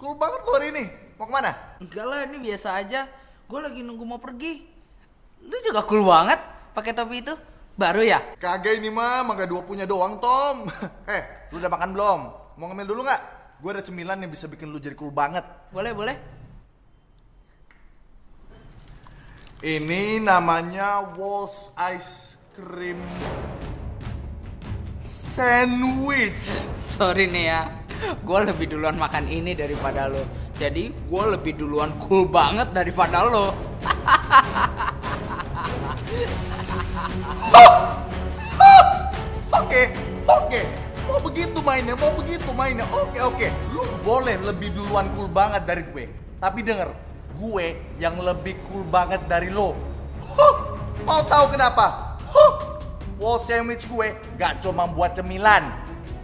Cool banget lo hari ini. Mau kemana? Enggak lah, ini biasa aja. Gue lagi nunggu mau pergi. Lu juga cool banget pakai topi itu. Baru ya? Kagak ini mah, mangga dua punya doang, Tom. Lu udah makan belum? Mau ngemil dulu nggak? Gue ada cemilan yang bisa bikin lu jadi cool banget. Boleh, boleh. Ini namanya Walls Ice Cream Sandwich. Sorry nih ya, gue lebih duluan makan ini daripada lo. Jadi gue lebih duluan cool banget daripada lo. Oke, mau begitu mainnya, oke, lu boleh lebih duluan cool banget dari gue, tapi denger, gue yang lebih cool banget dari lo. Mau tahu kenapa? Wall sandwich gue gak cuma buat cemilan,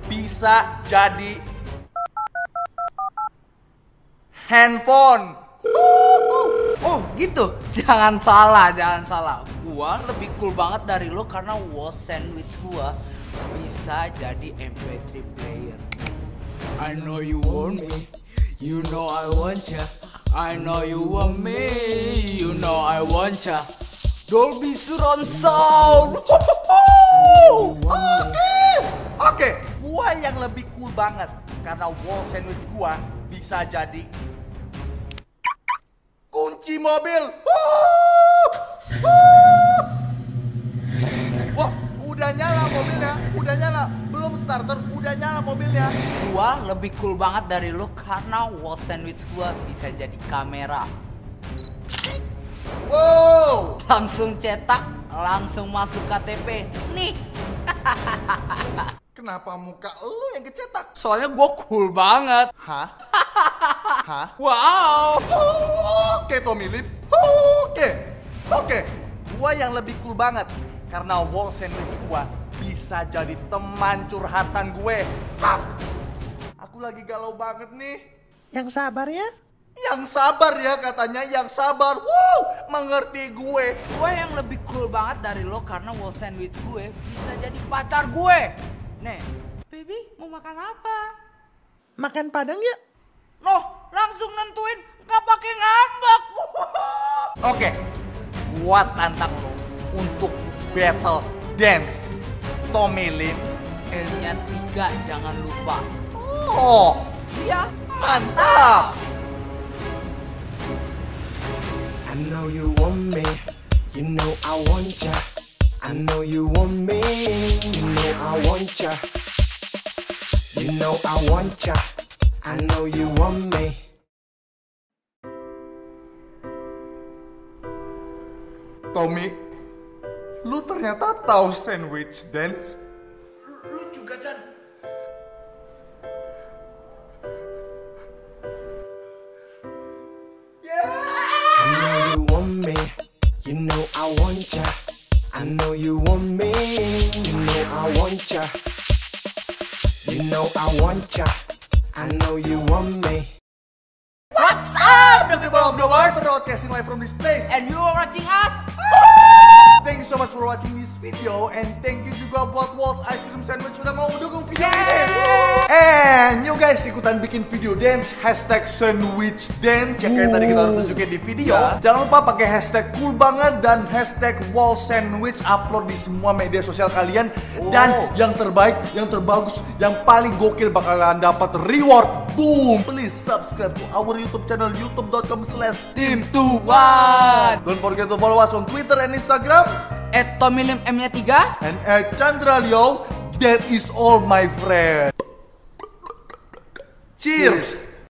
bisa jadi handphone. Oh gitu, jangan salah, gua lebih cool banget dari lo karena wall sandwich gua bisa jadi MP3 player. I know you want me, you know I want ya. I know you want me, you know I want ya. Dolby surround sound. Oke, gua yang lebih cool banget karena wall sandwich gua bisa jadi kunci mobil. Wah, udah nyala mobilnya, belum starter, udah nyala mobilnya. Gua lebih cool banget dari lu karena wall sandwich gua bisa jadi kamera. Wow, langsung cetak, langsung masuk KTP nih. Kenapa muka lu yang kecetak? Soalnya gue cool banget. Hah? Wow. Oke, Tommy Lip. Oke. Gue yang lebih cool banget karena wall sandwich gue bisa jadi teman curhatan gue. Aku lagi galau banget nih. Yang sabar ya katanya, yang sabar. Wow, mengerti gue. Gue yang lebih cool banget dari lo karena wall sandwich gue bisa jadi pacar gue. Nih, baby mau makan apa? Makan padang ya? Loh, langsung nentuin, gak pakai ngambek. Oke, gua tantang lo untuk battle dance Tommy Lynn. L-nya 3 jangan lupa. Oh, iya, mantap. I know you want me, you know I want ya. I know you want me, you know I want ya. You know I want ya, I know you want me. Tommy, lu ternyata tahu sandwich dance? Lu juga, Chan. Yeah. I know you want me, you know I want ya. I know you want me, you know I want ya. You know I want ya, I know you want me. What's up the people of the world? We're broadcasting live from this place and you are watching us. Thank you so much for watching this video and thank you juga buat Walls Ice Cream Sandwich udah mau dukung video ini. And you guys ikutan bikin video dance #sandwich dance yang kayak tadi kita udah tunjukin di video. Jangan lupa pakai #coolbanget dan #wallsandwich, upload di semua media sosial kalian. Dan yang terbaik, yang terbagus, yang paling gokil bakalan dapat reward. Boom! Please subscribe to our YouTube channel youtube.com/tim2one. Don't forget to follow us on Twitter and Instagram @Tommylimmnya3 and @Chandraliow. That is all my friend. Cheers!